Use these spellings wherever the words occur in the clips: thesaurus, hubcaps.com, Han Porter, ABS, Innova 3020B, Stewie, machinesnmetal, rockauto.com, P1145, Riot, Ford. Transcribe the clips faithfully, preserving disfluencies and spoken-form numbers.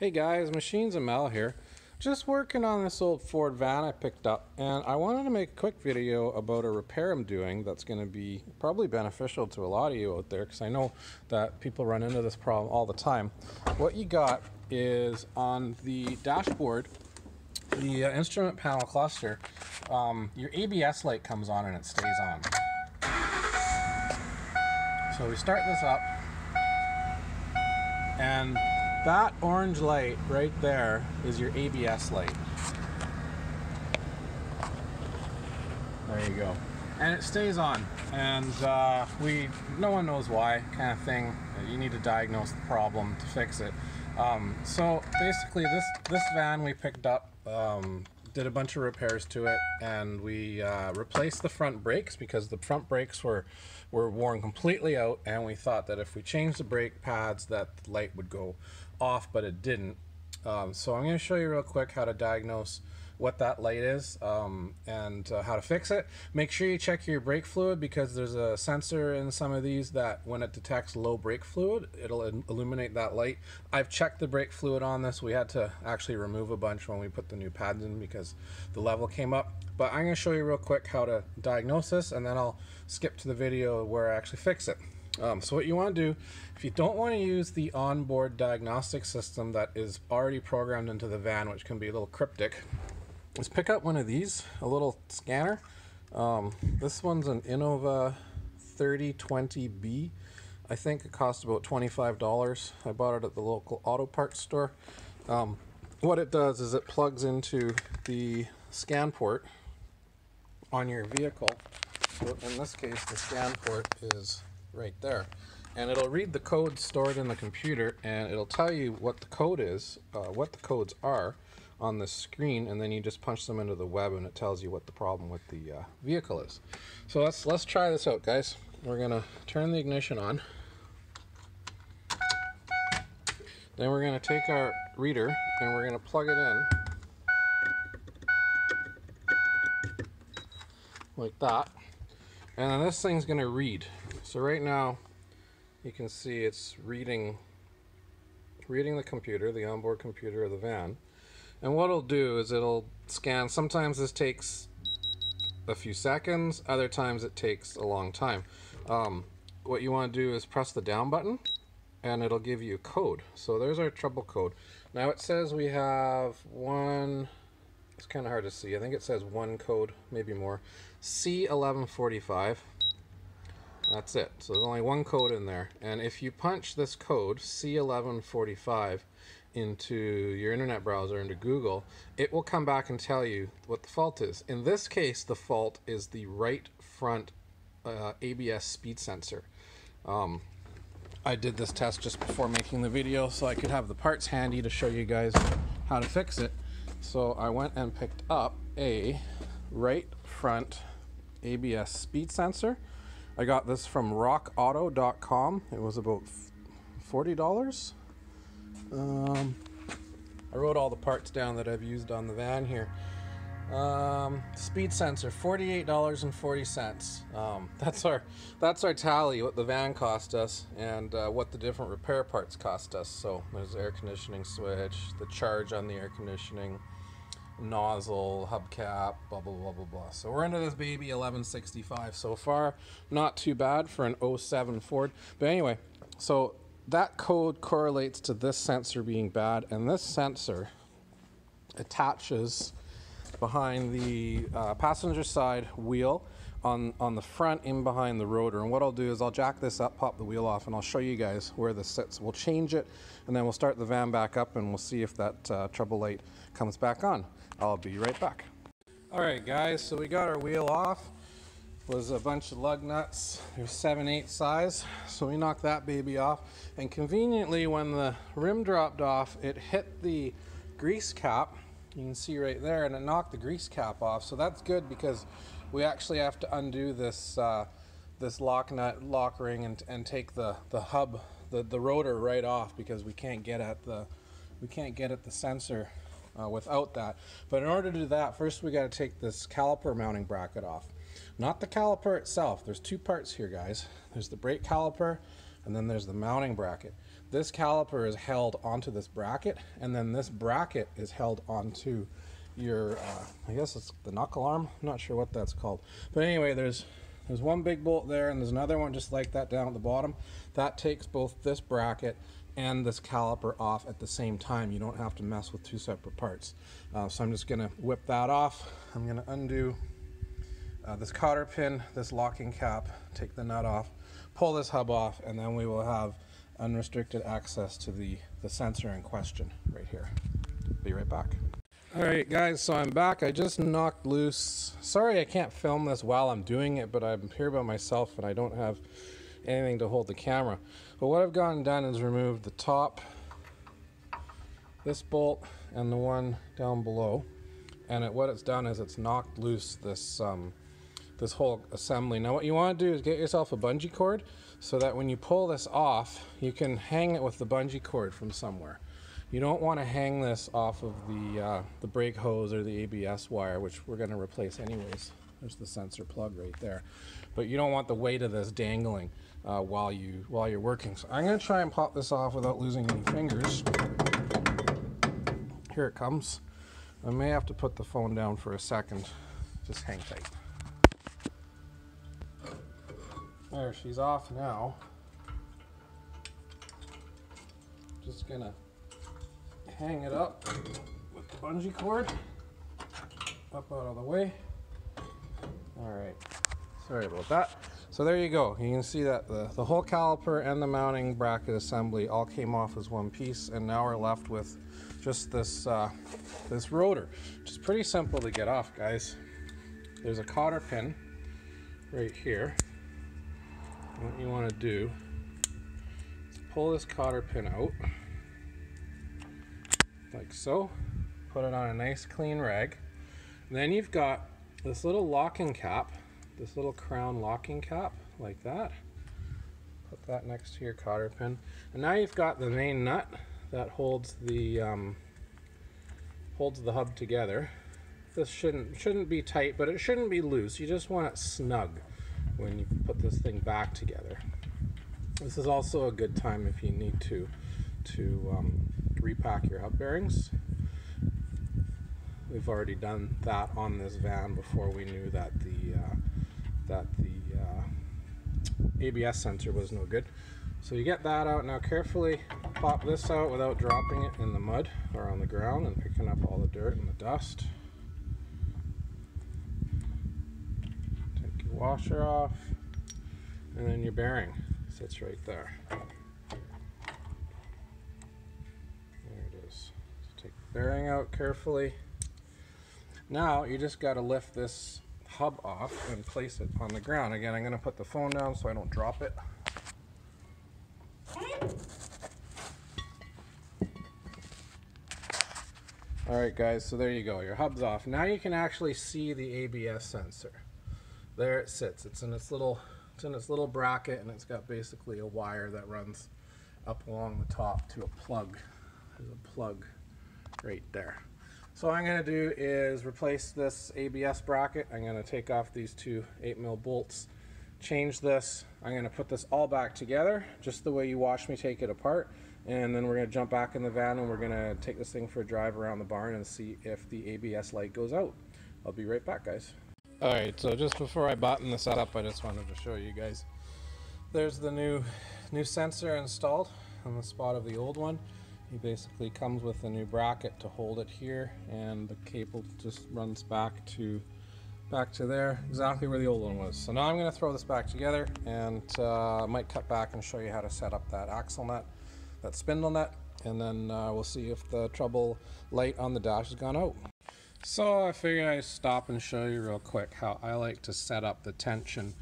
Hey guys, Machines and Mel here. Just working on this old Ford van I picked up, and I wanted to make a quick video about a repair I'm doing that's going to be probably beneficial to a lot of you out there, because I know that people run into this problem all the time. What you got is on the dashboard, the uh, instrument panel cluster, um, your A B S light comes on and it stays on. So we start this up, and that orange light right there is your A B S light. There you go. And it stays on. And uh, we, no one knows why, kind of thing. You need to diagnose the problem to fix it. Um, so basically, this this van we picked up, um, did a bunch of repairs to it, and we uh, replaced the front brakes because the front brakes were were worn completely out, and we thought that if we changed the brake pads that the light would go off, but it didn't. Um, so I'm going to show you real quick how to diagnose what that light is, um, and uh, how to fix it. Make sure you check your brake fluid, because there's a sensor in some of these that when it detects low brake fluid, it'll illuminate that light. I've checked the brake fluid on this. We had to actually remove a bunch when we put the new pads in because the level came up. But I'm going to show you real quick how to diagnose this, and then I'll skip to the video where I actually fix it. Um, so what you want to do, if you don't want to use the onboard diagnostic system that is already programmed into the van, which can be a little cryptic, is pick up one of these, a little scanner. Um, this one's an Innova thirty twenty B. I think it cost about twenty-five dollars. I bought it at the local auto parts store. Um, what it does is it plugs into the scan port on your vehicle. So in this case, the scan port is right there, and it'll read the code stored in the computer, and it'll tell you what the code is, uh, what the codes are on the screen, and then you just punch them into the web and it tells you what the problem with the uh, vehicle is. So let's let's try this out, guys. We're gonna turn the ignition on, then we're gonna take our reader and we're gonna plug it in like that, and then this thing's gonna read. So right now, you can see it's reading, reading the computer, the onboard computer of the van. And what it'll do is it'll scan. Sometimes this takes a few seconds, other times it takes a long time. Um, what you want to do is press the down button, and it'll give you a code. So there's our trouble code. Now it says we have one, it's kind of hard to see, I think it says one code, maybe more, C eleven forty-five. That's it. So there's only one code in there. And if you punch this code, C eleven forty-five, into your internet browser, into Google, it will come back and tell you what the fault is. In this case, the fault is the right front uh, A B S speed sensor. Um, I did this test just before making the video so I could have the parts handy to show you guys how to fix it. So I went and picked up a right front A B S speed sensor. I got this from rock auto dot com. It was about forty dollars. Um, I wrote all the parts down that I've used on the van here. Um, speed sensor, forty-eight dollars and forty cents. Um, that's our that's our tally, what the van cost us, and uh, what the different repair parts cost us. So there's the air conditioning switch, the charge on the air conditioning, nozzle, hubcap, blah blah blah blah blah. So we're into this baby eleven sixty-five so far. Not too bad for an oh seven Ford. But anyway, so that code correlates to this sensor being bad, and this sensor attaches behind the uh, passenger side wheel on on the front in behind the rotor. And what I'll do is I'll jack this up, pop the wheel off, and I'll show you guys where this sits. We'll change it, and then we'll start the van back up, and we'll see if that uh, trouble light comes back on. I'll be right back. All right, guys, so we got our wheel off. It was a bunch of lug nuts. There's seven eighths size, so we knocked that baby off. And conveniently, when the rim dropped off, it hit the grease cap. You can see right there, and it knocked the grease cap off. So that's good, because we actually have to undo this uh, this lock nut, lock ring, and, and take the the hub, the the rotor right off, because we can't get at the we can't get at the sensor uh, without that. But in order to do that, first we got to take this caliper mounting bracket off, not the caliper itself. There's two parts here, guys. There's the brake caliper, and then there's the mounting bracket. This caliper is held onto this bracket, and then this bracket is held onto your, uh, I guess it's the knuckle arm. I'm not sure what that's called. But anyway, there's there's one big bolt there, and there's another one just like that down at the bottom. That takes both this bracket and this caliper off at the same time. You don't have to mess with two separate parts. Uh, so I'm just gonna whip that off. I'm gonna undo uh, this cotter pin, this locking cap, take the nut off, pull this hub off, and then we will have unrestricted access to the, the sensor in question right here. Be right back. All right, guys, so I'm back. I just knocked loose. Sorry I can't film this while I'm doing it, but I'm here by myself and I don't have anything to hold the camera. But what I've gone and done is removed the top, this bolt, and the one down below. And it, what it's done is it's knocked loose this um, this whole assembly. Now what you want to do is get yourself a bungee cord so that when you pull this off, you can hang it with the bungee cord from somewhere. You don't want to hang this off of the, uh, the brake hose or the A B S wire, which we're going to replace anyways. There's the sensor plug right there. But you don't want the weight of this dangling uh, while, you, while you're working. So I'm going to try and pop this off without losing any fingers. Here it comes. I may have to put the phone down for a second. Just hang tight. There, she's off now. Just going to hang it up with the bungee cord up out of the way. All right, sorry about that. So there you go. You can see that the, the whole caliper and the mounting bracket assembly all came off as one piece, and now we're left with just this uh, this rotor, which is pretty simple to get off, guys. There's a cotter pin right here. And what you want to do is pull this cotter pin out. Like so, put it on a nice clean rag. And then you've got this little locking cap, this little crown locking cap, like that. Put that next to your cotter pin. And now you've got the main nut that holds the um, holds the hub together. This shouldn't shouldn't be tight, but it shouldn't be loose. You just want it snug when you put this thing back together. This is also a good time if you need to to um, repack your hub bearings. We've already done that on this van before we knew that the uh, that the uh, A B S sensor was no good. So you get that out. Now carefully pop this out without dropping it in the mud or on the ground and picking up all the dirt and the dust. Take your washer off, and then your bearing sits right there. Bearing out carefully. Now you just got to lift this hub off and place it on the ground. Again, I'm going to put the phone down so I don't drop it. Alright guys, so there you go. Your hub's off. Now you can actually see the A B S sensor. There it sits. It's in its little, it's in its little bracket, and it's got basically a wire that runs up along the top to a plug. There's a plug right there. So what I'm going to do is replace this A B S bracket. I'm going to take off these two eight mil bolts, change this. I'm going to put this all back together just the way you watched me take it apart, and then we're going to jump back in the van and we're going to take this thing for a drive around the barn and see if the A B S light goes out. I'll be right back, guys. Alright, so just before I button this up, I just wanted to show you guys. There's the new new sensor installed on the spot of the old one. It basically comes with a new bracket to hold it here, and the cable just runs back to back to there, exactly where the old one was. So now I'm going to throw this back together, and uh, I might cut back and show you how to set up that axle nut, that spindle nut, and then uh, we'll see if the trouble light on the dash has gone out. So I figured I'd stop and show you real quick how I like to set up the tension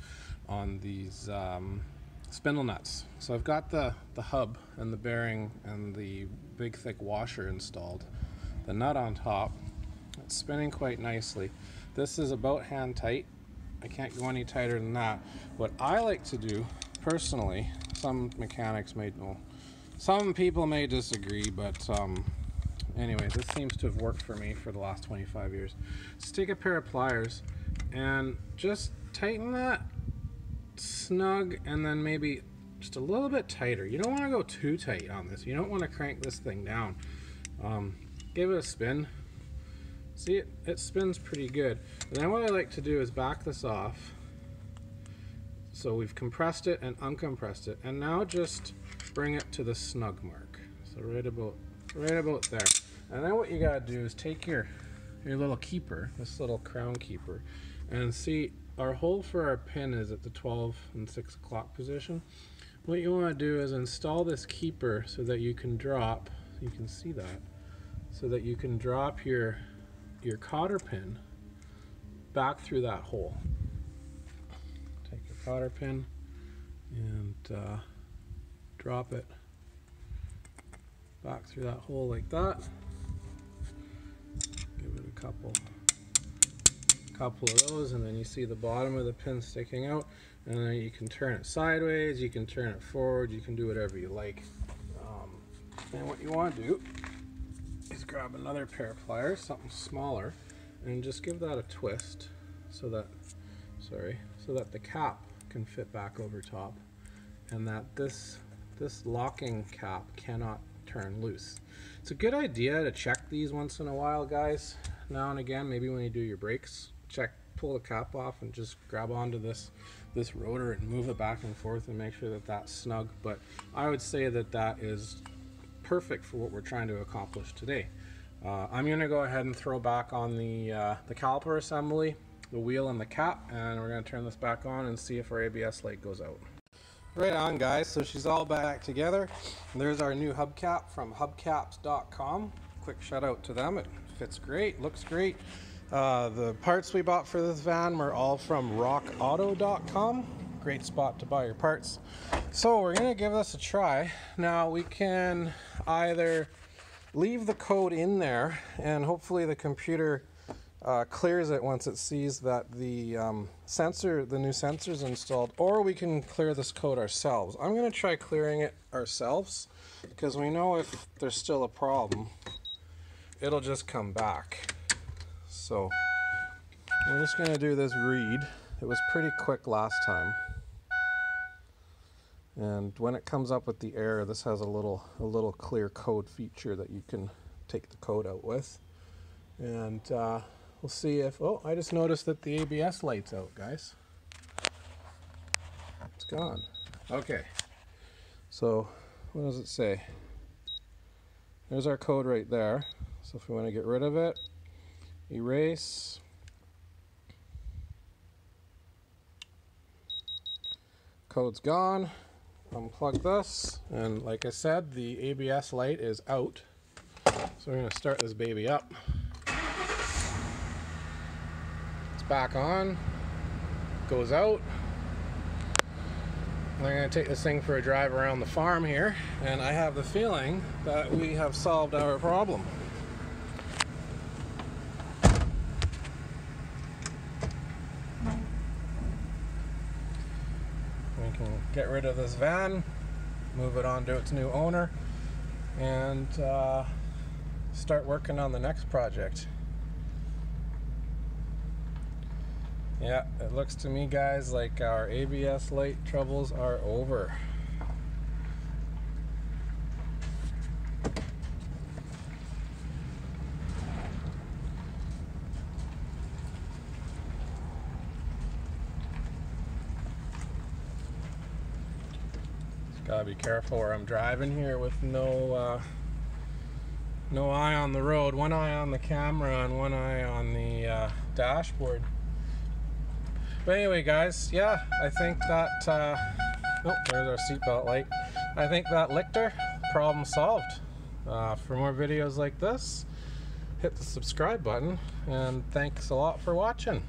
on these um, spindle nuts. So I've got the, the hub and the bearing and the big thick washer installed. The nut on top, it's spinning quite nicely. This is about hand tight. I can't go any tighter than that. What I like to do personally, some mechanics may know, some people may disagree, but um, anyway, this seems to have worked for me for the last twenty-five years. Just take a pair of pliers and just tighten that snug, and then maybe just a little bit tighter. You don't want to go too tight on this. You don't want to crank this thing down. Um, give it a spin. See, it, it spins pretty good. And then what I like to do is back this off. So we've compressed it and uncompressed it, and now just bring it to the snug mark. So right about, right about there. And then what you gotta do is take your, your little keeper, this little crown keeper, and see, our hole for our pin is at the twelve and six o'clock position. What you wanna do is install this keeper so that you can drop, you can see that, so that you can drop your, your cotter pin back through that hole. Cotter pin and uh, drop it back through that hole like that. Give it a couple, couple of those, and then you see the bottom of the pin sticking out. And then you can turn it sideways, you can turn it forward, you can do whatever you like. Um, and what you want to do is grab another pair of pliers, something smaller, and just give that a twist so that, sorry, so that the cap can fit back over top, and that this this locking cap cannot turn loose. It's a good idea to check these once in a while, guys, now and again. Maybe when you do your brakes, check, pull the cap off and just grab onto this this rotor and move it back and forth and make sure that that's snug. But I would say that that is perfect for what we're trying to accomplish today. uh, I'm gonna go ahead and throw back on the uh, the caliper assembly, the wheel and the cap, and we're going to turn this back on and see if our A B S light goes out. Right on, guys, so she's all back together. There's our new hubcap from hubcaps dot com. Quick shout out to them. It fits great, looks great. Uh, the parts we bought for this van were all from rock auto dot com. Great spot to buy your parts. So we're going to give this a try. Now we can either leave the code in there and hopefully the computer Uh, clears it once it sees that the um, sensor, the new sensor is installed, or we can clear this code ourselves. I'm going to try clearing it ourselves, because we know if there's still a problem, it'll just come back. So we're just going to do this read. It was pretty quick last time, and when it comes up with the error, this has a little a little clear code feature that you can take the code out with, and uh, we'll see if, oh, I just noticed that the A B S light's out, guys. It's gone. Okay. So, what does it say? There's our code right there. So if we want to get rid of it, erase. Code's gone. Unplug this. And like I said, the A B S light is out. So we're going to start this baby up. Back on, goes out. I'm going to take this thing for a drive around the farm here, and I have the feeling that we have solved our problem. We can get rid of this van, move it on to its new owner, and uh, start working on the next project. Yeah, it looks to me, guys, like our A B S light troubles are over. Just gotta be careful where I'm driving here with no uh, no eye on the road. One eye on the camera and one eye on the uh, dashboard. But anyway, guys, yeah, I think that, uh, oh, there's our seatbelt light. I think that lictor, problem solved. Uh, for more videos like this, hit the subscribe button, and thanks a lot for watching.